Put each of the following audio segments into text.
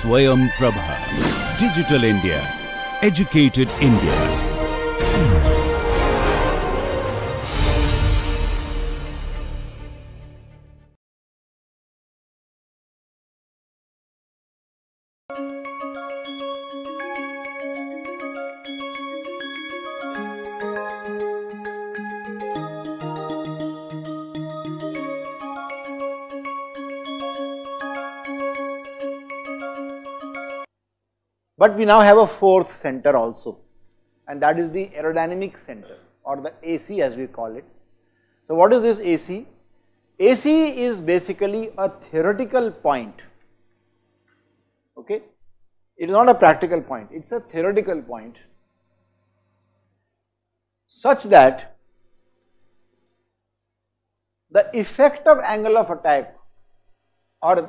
Swayam Prabha. Digital India. Educated India. But we now have a fourth center also, and that is the aerodynamic center, or the AC as we call it. So what is this AC? AC is basically a theoretical point, okay. It is not a practical point, it is a theoretical point, such that the effect of angle of attack or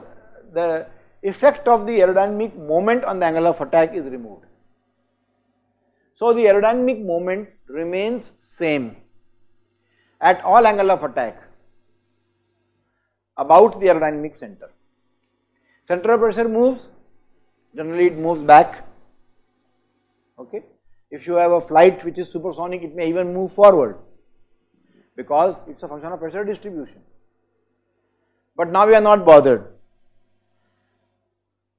the effect of the aerodynamic moment on the angle of attack is removed. So the aerodynamic moment remains same at all angle of attack about the aerodynamic center. Center of pressure moves, generally it moves back, okay. If you have a flight which is supersonic, it may even move forward because it is a function of pressure distribution. But now we are not bothered.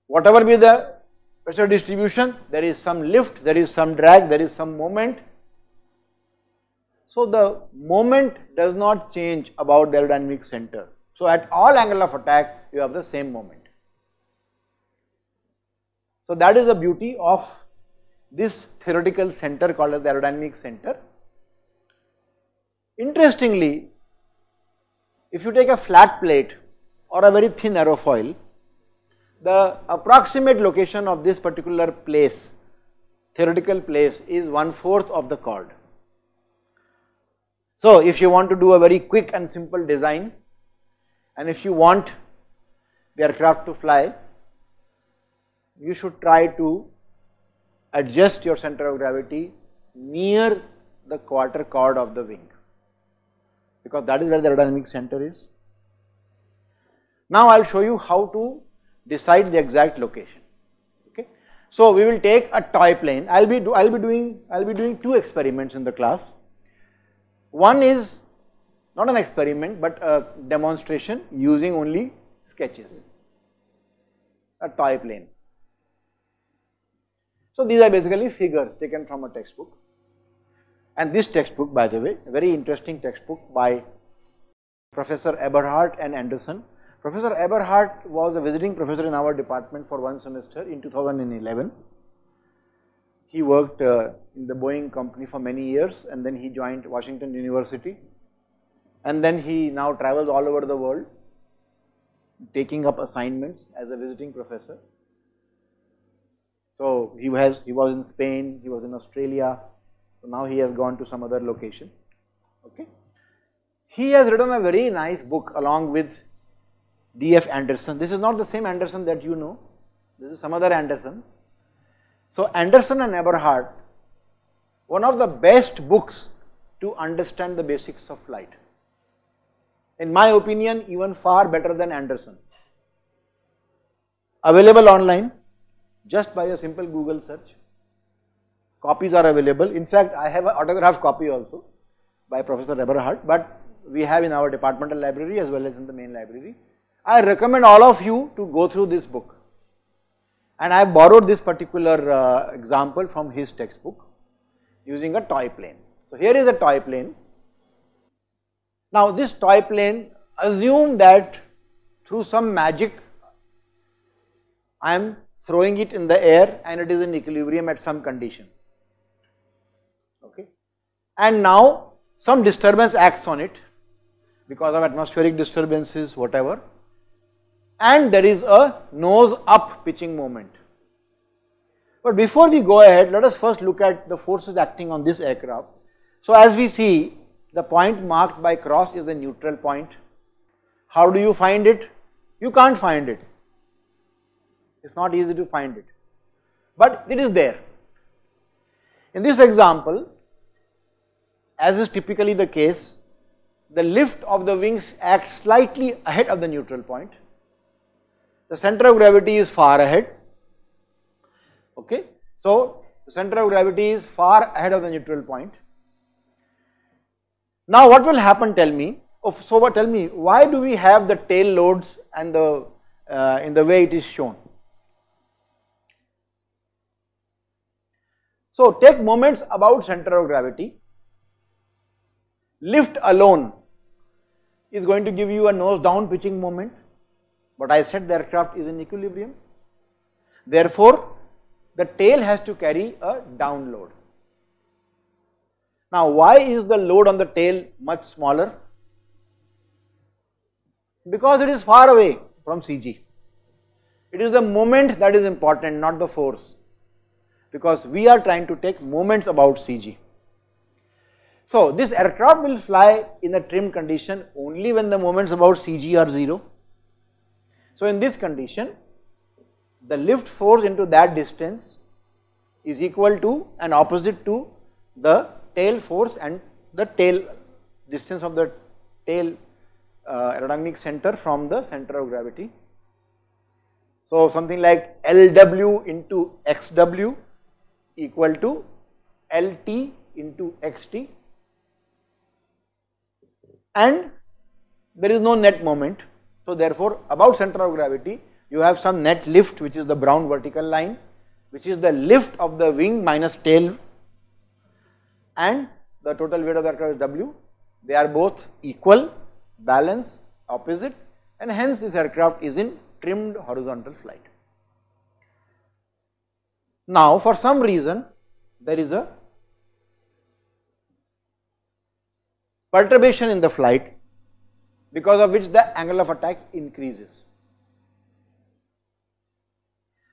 Whatever be the pressure distribution, there is some lift, there is some drag, there is some moment. So the moment does not change about the aerodynamic center. So at all angle of attack you have the same moment. So that is the beauty of this theoretical center called as the aerodynamic center. Interestingly, if you take a flat plate or a very thin aerofoil, the approximate location of this particular place, theoretical place, is 1/4 of the chord. So if you want to do a very quick and simple design, and if you want the aircraft to fly, you should try to adjust your center of gravity near the quarter chord of the wing, because that is where the aerodynamic center is. Now I will show you how to decide the exact location, okay. So we will take a toy plane. I'll be doing two experiments in the class. One is not an experiment but a demonstration using only sketches, a toy plane. So these are basically figures taken from a textbook, and this textbook, by the way, a very interesting textbook by Professor Eberhardt and Anderson. Professor Eberhardt was a visiting professor in our department for one semester in 2011. He worked in the Boeing company for many years, and then he joined Washington University, and then he now travels all over the world taking up assignments as a visiting professor. So he was in Spain, he was in Australia, so now he has gone to some other location, okay. He has written a very nice book along with D.F. Anderson. This is not the same Anderson that you know, this is some other Anderson. So Anderson and Eberhardt, one of the best books to understand the basics of flight. In my opinion, even far better than Anderson. Available online just by a simple Google search. Copies are available. In fact, I have an autographed copy also by Professor Eberhardt, but we have in our departmental library as well as in the main library. I recommend all of you to go through this book, and I borrowed this particular example from his textbook using a toy plane. So here is a toy plane. Now this toy plane, assume that through some magic I am throwing it in the air and it is in equilibrium at some condition, okay, and now some disturbance acts on it because of atmospheric disturbances, whatever. And there is a nose up pitching moment. But before we go ahead, let us first look at the forces acting on this aircraft. So as we see, the point marked by cross is the neutral point. How do you find it? You can't find it. It's not easy to find it, but it is there. In this example, as is typically the case, the lift of the wings acts slightly ahead of the neutral point. The center of gravity is far ahead, Okay, so the center of gravity is far ahead of the neutral point. Now what will happen, tell me? So what, tell me, why do we have the tail loads and the in the way it is shown? So take moments about center of gravity. Lift alone is going to give you a nose down pitching moment, but I said the aircraft is in equilibrium. Therefore, the tail has to carry a down load. Now, why is the load on the tail much smaller? Because it is far away from CG. It is the moment that is important, not the force, because we are trying to take moments about CG. So this aircraft will fly in a trim condition only when the moments about CG are 0. So in this condition, the lift force into that distance is equal to and opposite to the tail force and the tail distance of the tail aerodynamic center from the center of gravity. So something like LW into XW equal to LT into XT, and there is no net moment. So therefore about center of gravity you have some net lift, which is the brown vertical line, which is the lift of the wing minus tail, and the total weight of the aircraft is W. They are both equal, balanced, opposite, and hence this aircraft is in trimmed horizontal flight. Now for some reason there is a perturbation in the flight, because of which the angle of attack increases.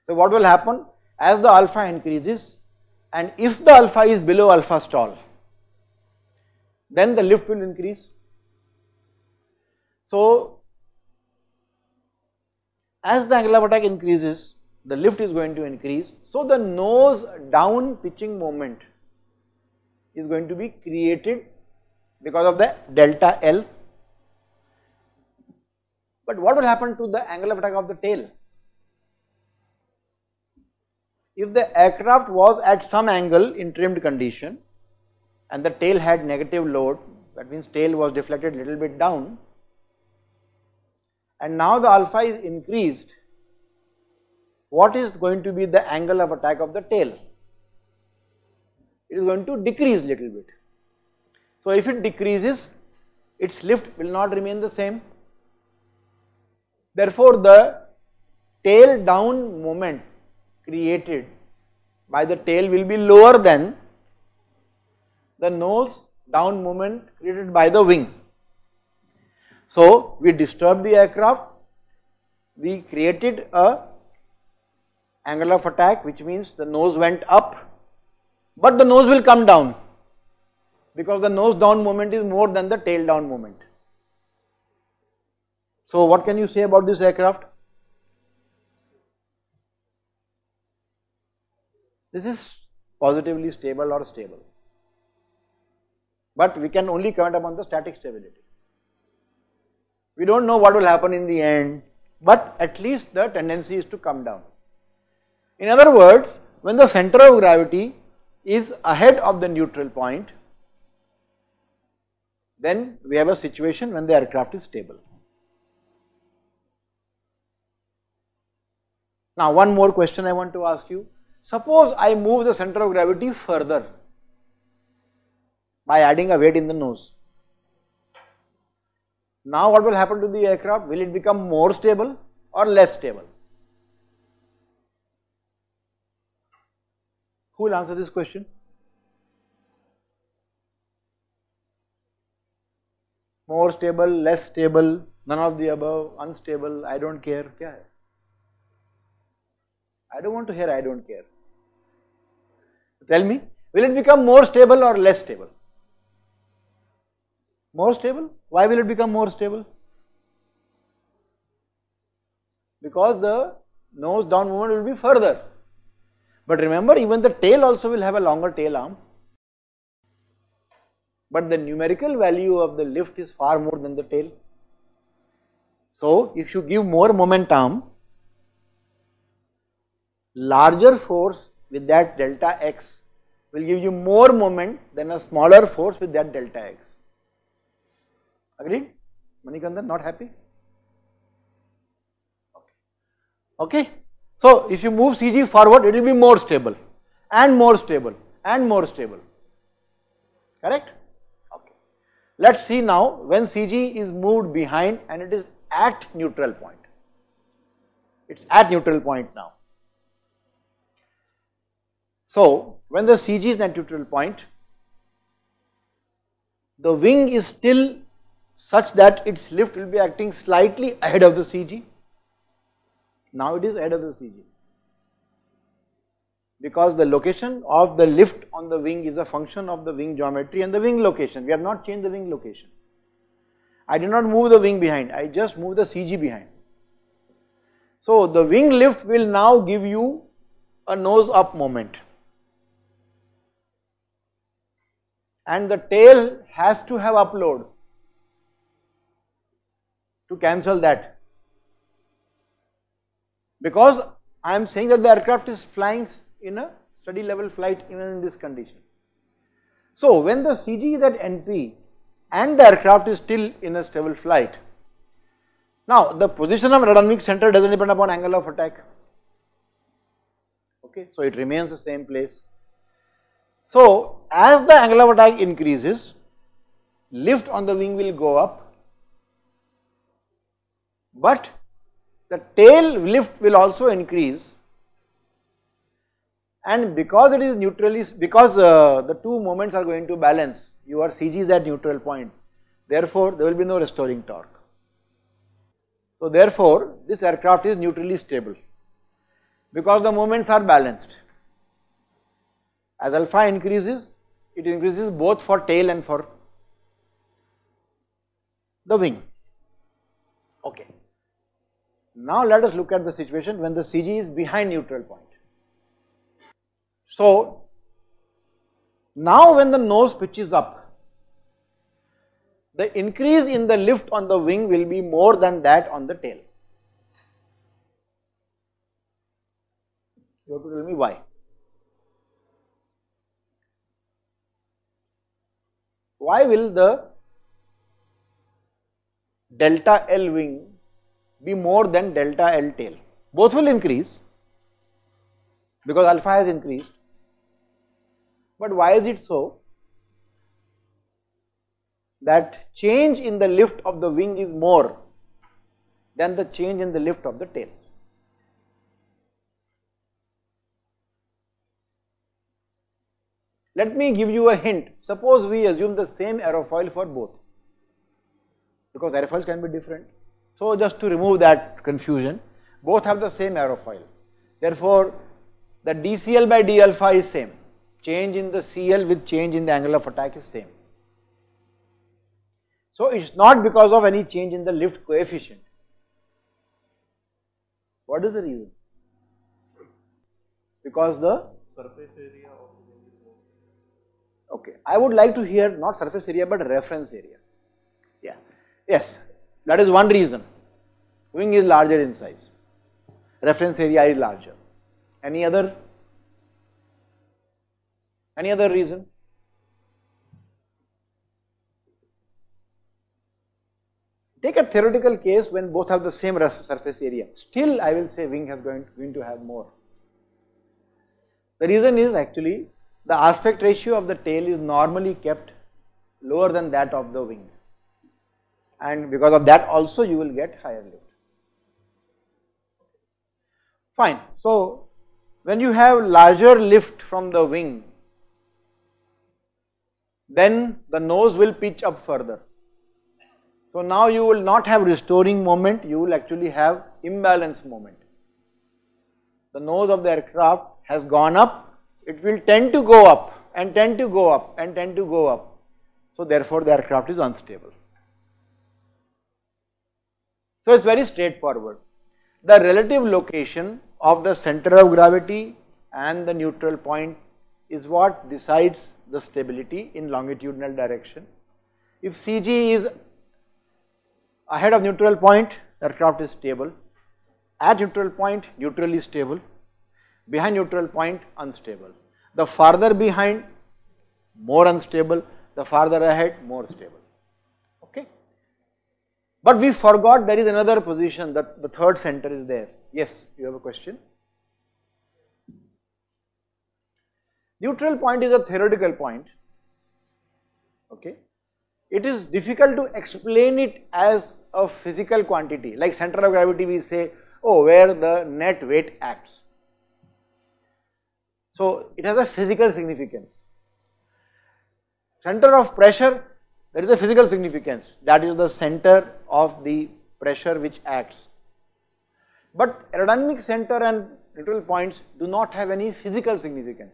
So what will happen? As the alpha increases, and if the alpha is below alpha stall, then the lift will increase. So as the angle of attack increases, the lift is going to increase. So the nose down pitching moment is going to be created because of the delta L. But what will happen to the angle of attack of the tail? If the aircraft was at some angle in trimmed condition and the tail had negative load, that means tail was deflected little bit down, and now the alpha is increased, what is going to be the angle of attack of the tail? It is going to decrease little bit. So if it decreases, its lift will not remain the same. Therefore, the tail down moment created by the tail will be lower than the nose down moment created by the wing. So we disturbed the aircraft, we created a angle of attack, which means the nose went up, but the nose will come down because the nose down moment is more than the tail down moment. So what can you say about this aircraft? This is positively stable or stable, but we can only comment upon the static stability. We don't know what will happen in the end, but at least the tendency is to come down. In other words, when the center of gravity is ahead of the neutral point, then we have a situation when the aircraft is stable. Now one more question I want to ask you. Suppose I move the center of gravity further by adding a weight in the nose. Now what will happen to the aircraft? Will it become more stable or less stable? Who will answer this question? More stable, less stable, none of the above, unstable, I don't care. Yeah. I don't want to hear I don't care. Tell me, will it become more stable or less stable? More stable. Why will it become more stable? Because the nose down movement will be further. But remember, even the tail also will have a longer tail arm. But the numerical value of the lift is far more than the tail. So if you give more momentum, larger force with that delta x will give you more moment than a smaller force with that delta x. Agreed? Manikandar, not happy? Okay. Okay. So, if you move CG forward, it will be more stable and more stable and more stable. Correct? Okay. Let us see now when CG is moved behind and it is at neutral point. It is at neutral point now. So, when the CG is at neutral point, the wing is still such that its lift will be acting slightly ahead of the CG. Now it is ahead of the CG because the location of the lift on the wing is a function of the wing geometry and the wing location. We have not changed the wing location. I did not move the wing behind, I just moved the CG behind. So the wing lift will now give you a nose up moment and the tail has to have upload to cancel that, because I am saying that the aircraft is flying in a steady level flight even in this condition. So when the CG is at NP and the aircraft is still in a stable flight, now the position of aerodynamic center does not depend upon angle of attack, okay, so it remains the same place. So as the angle of attack increases, lift on the wing will go up, but the tail lift will also increase, and because it is neutrally, because the two moments are going to balance, your CG is at neutral point, therefore there will be no restoring torque. So therefore this aircraft is neutrally stable because the moments are balanced. As alpha increases, it increases both for tail and for the wing. Okay. Now let us look at the situation when the CG is behind neutral point. So now when the nose pitches up, the increase in the lift on the wing will be more than that on the tail. You have to tell me why. Why will the delta L wing be more than delta L tail? Both will increase because alpha has increased, but why is it so that change in the lift of the wing is more than the change in the lift of the tail? Let me give you a hint. Suppose we assume the same aerofoil for both, because aerofoils can be different. So just to remove that confusion, both have the same aerofoil, therefore the DCL by D alpha is same, change in the CL with change in the angle of attack is same. So it is not because of any change in the lift coefficient. What is the reason? Because the surface area of the wing is more. Okay, I would like to hear not surface area but reference area. Yeah, yes. That is one reason. Wing is larger in size, reference area is larger. Any other reason? Take a theoretical case when both have the same surface area. Still I will say wing is going to have more. The reason is actually the aspect ratio of the tail is normally kept lower than that of the wing, and because of that also you will get higher lift. Fine. So when you have larger lift from the wing, then the nose will pitch up further. So now you will not have restoring moment, you will actually have imbalance moment. The nose of the aircraft has gone up, it will tend to go up and tend to go up and tend to go up. So therefore the aircraft is unstable. So it's very straightforward. The relative location of the center of gravity and the neutral point is what decides the stability in longitudinal direction. If CG is ahead of neutral point, aircraft is stable. At neutral point, neutrally stable. behind neutral point unstable. The farther behind, more unstable, the farther ahead, more stable, okay. But we forgot there is another position, that the third center is there. Yes, you have a question? Neutral point is a theoretical point, okay. It is difficult to explain it as a physical quantity. Like center of gravity, we say, oh, where the net weight acts. So it has a physical significance. Center of pressure, there is a physical significance. That is the center of the pressure which acts. But aerodynamic center and neutral points do not have any physical significance.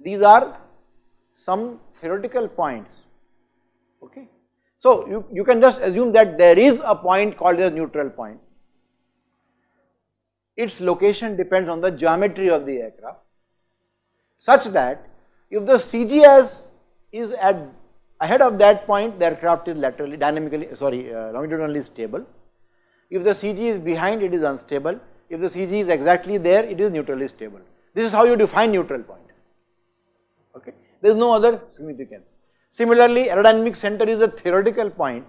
These are some theoretical points, okay. So you can just assume that there is a point called as neutral point. Its location depends on the geometry of the aircraft, such that if the CGS is at ahead of that point, the aircraft is longitudinally stable. If the CG is behind, it is unstable. If the CG is exactly there, it is neutrally stable. This is how you define neutral point, okay. There is no other significance. Similarly, aerodynamic center is a theoretical point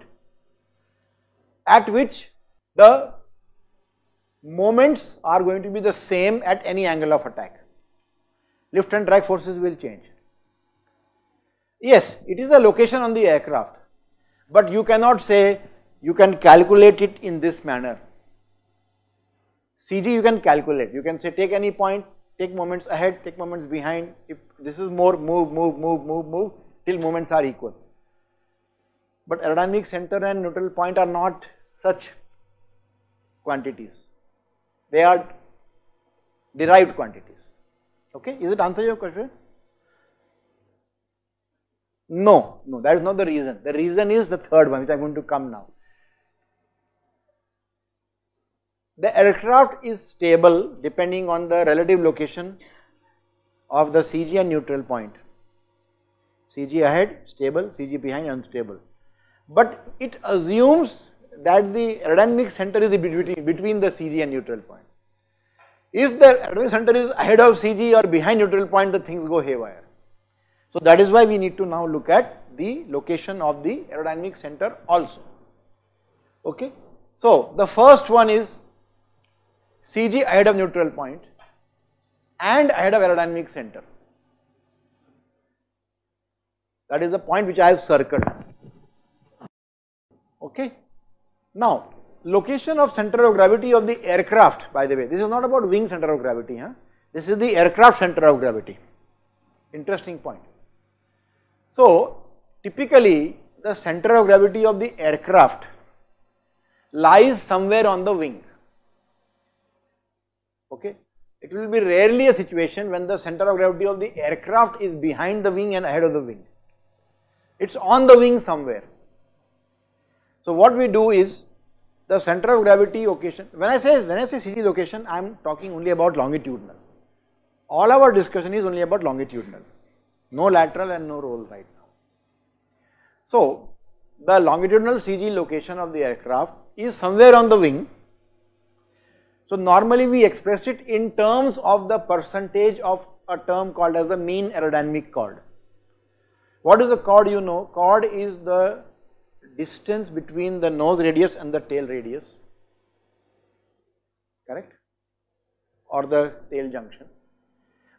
at which the moments are going to be the same at any angle of attack. Lift and drag forces will change. Yes, it is the location on the aircraft, but you cannot say you can calculate it in this manner. CG you can calculate, you can say take any point, take moments ahead, take moments behind, if this is more, move, move, move, move, move, till moments are equal. But aerodynamic center and neutral point are not such quantities, they are derived quantities, okay. Is it answer your question? No, no, that is not the reason. The reason is the third one, which I am going to come now. The aircraft is stable depending on the relative location of the CG and neutral point. CG ahead stable, CG behind unstable. But it assumes that the aerodynamic center is between the CG and neutral point. If the aerodynamic center is ahead of CG or behind neutral point, the things go haywire. So that is why we need to now look at the location of the aerodynamic center also, okay. So the first one is CG ahead of neutral point and ahead of aerodynamic center. That is the point which I have circled, okay. Now location of center of gravity of the aircraft, by the way, this is not about wing center of gravity, huh? This is the aircraft center of gravity, interesting point. So typically the center of gravity of the aircraft lies somewhere on the wing, okay. It will be rarely a situation when the center of gravity of the aircraft is behind the wing and ahead of the wing. It is on the wing somewhere. So what we do is the center of gravity location, when I say CG location, I am talking only about longitudinal. All our discussion is only about longitudinal, no lateral and no roll right now. So the longitudinal CG location of the aircraft is somewhere on the wing. So normally we express it in terms of the percentage of a term called as the mean aerodynamic chord. What is a chord, you know? Chord is the distance between the nose radius and the tail radius, correct, or the tail junction.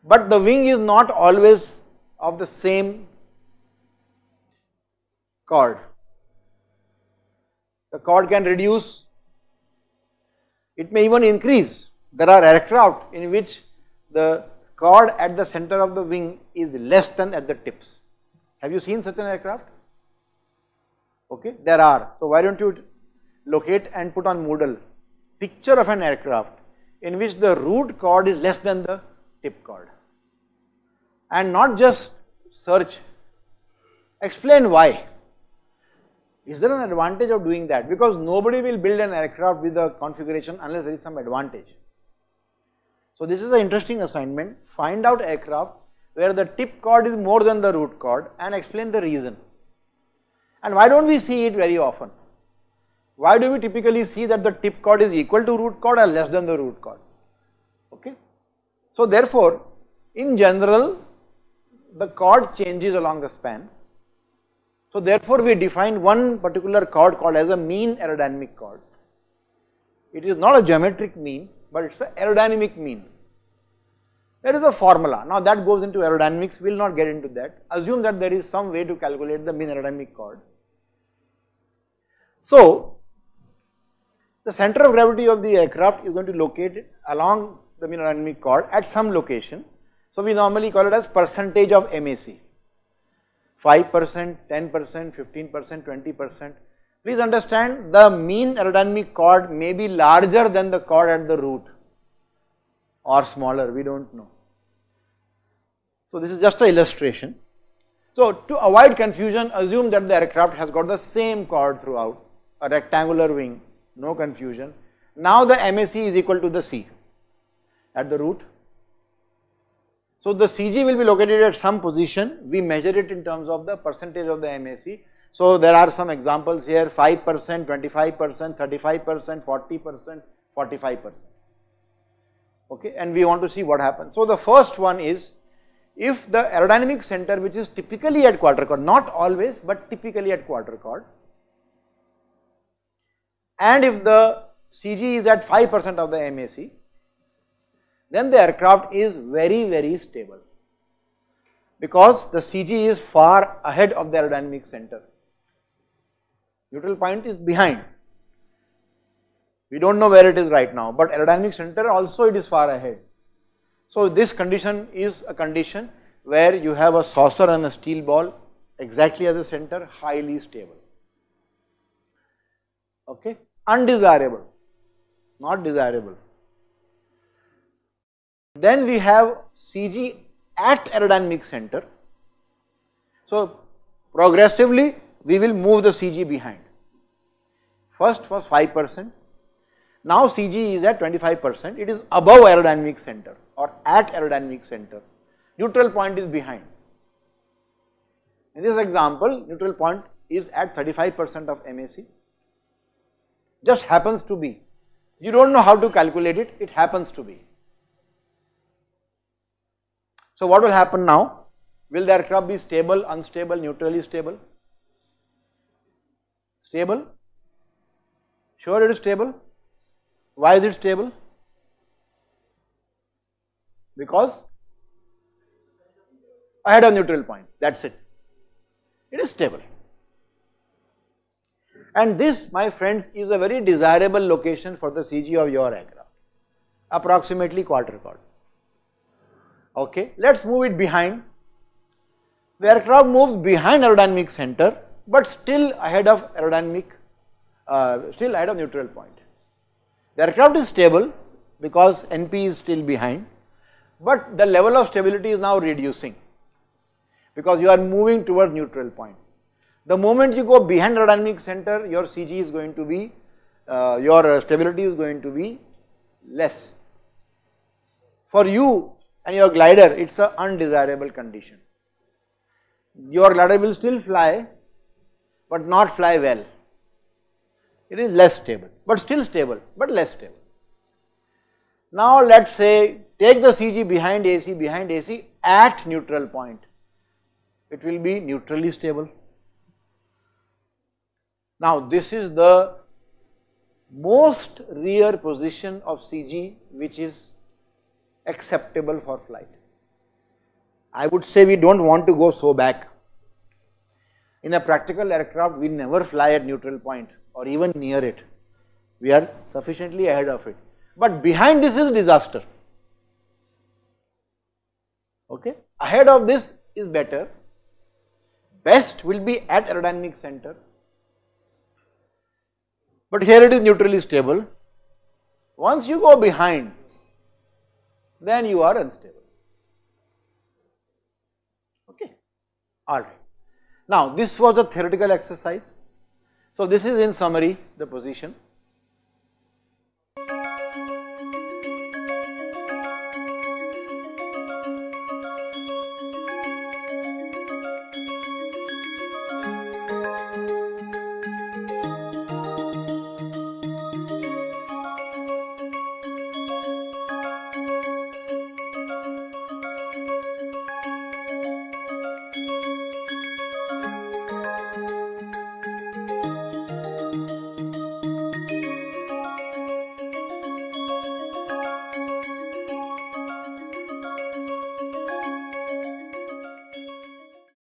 But the wing is not always of the same chord. The chord can reduce, it may even increase. There are aircraft in which the chord at the center of the wing is less than at the tips. Have you seen such an aircraft? Okay, there are. So why don't you locate and put on Moodle picture of an aircraft in which the root chord is less than the tip chord, and not just search, explain why. Is there an advantage of doing that? Because nobody will build an aircraft with a configuration unless there is some advantage. So this is an interesting assignment, find out aircraft where the tip chord is more than the root chord and explain the reason. And why don't we see it very often? Why do we typically see that the tip chord is equal to root chord or less than the root chord, okay. So therefore, in general, the chord changes along the span. So therefore, we define one particular chord called as a mean aerodynamic chord. It is not a geometric mean, but it is an aerodynamic mean. There is a formula. Now that goes into aerodynamics, we will not get into that. Assume that there is some way to calculate the mean aerodynamic chord. So the center of gravity of the aircraft is going to locate along the mean aerodynamic chord at some location. So we normally call it as percentage of MAC, 5%, 10%, 15%, 20%. Please understand, the mean aerodynamic chord may be larger than the chord at the root or smaller, we do not know. So this is just an illustration. So to avoid confusion, assume that the aircraft has got the same chord throughout, a rectangular wing, no confusion. Now the MAC is equal to the C at the root. So the CG will be located at some position, we measure it in terms of the percentage of the MAC. So there are some examples here, 5%, 25%, 35%, 40%, 45%. Okay, and we want to see what happens. So the first one is, if the aerodynamic center, which is typically at quarter chord, not always but typically at quarter chord, and if the CG is at 5% of the MAC, then the aircraft is very, very stable, because the CG is far ahead of the aerodynamic center. Neutral point is behind. We do not know where it is right now, but aerodynamic center also it is far ahead. So this condition is a condition where you have a saucer and a steel ball exactly at the center, highly stable. Okay, undesirable, not desirable. Then we have CG at aerodynamic center. So progressively we will move the CG behind. First was 5%. Now CG is at 25%, it is above aerodynamic center or at aerodynamic center, neutral point is behind. In this example, neutral point is at 35% of MAC, just happens to be, you do not know how to calculate it, it happens to be. So what will happen now? Will the aircraft be stable, unstable, neutrally stable? Stable? Sure it is stable. Why is it stable? Because ahead of neutral point, that's it. It is stable. And this, my friends, is a very desirable location for the CG of your aircraft, approximately quarter chord. Okay, let's move it behind. The aircraft moves behind aerodynamic center, but still ahead of neutral point. The aircraft is stable because NP is still behind, but the level of stability is now reducing because you are moving towards neutral point. The moment you go behind aerodynamic center, your CG is going to be, your stability is going to be less. For you and your glider, it is an undesirable condition. Your glider will still fly, but not fly well. It is less stable, but still stable, but less stable. Now let's say take the CG behind AC at neutral point, it will be neutrally stable. Now this is the most rare position of CG which is acceptable for flight. I would say we do not want to go so back. In a practical aircraft, we never fly at neutral point or even near it, we are sufficiently ahead of it, but behind this is disaster. Okay, ahead of this is better, best will be at aerodynamic center, but here it is neutrally stable. Once you go behind, then you are unstable. Okay, alright. Now this was a theoretical exercise. So this is in summary the position.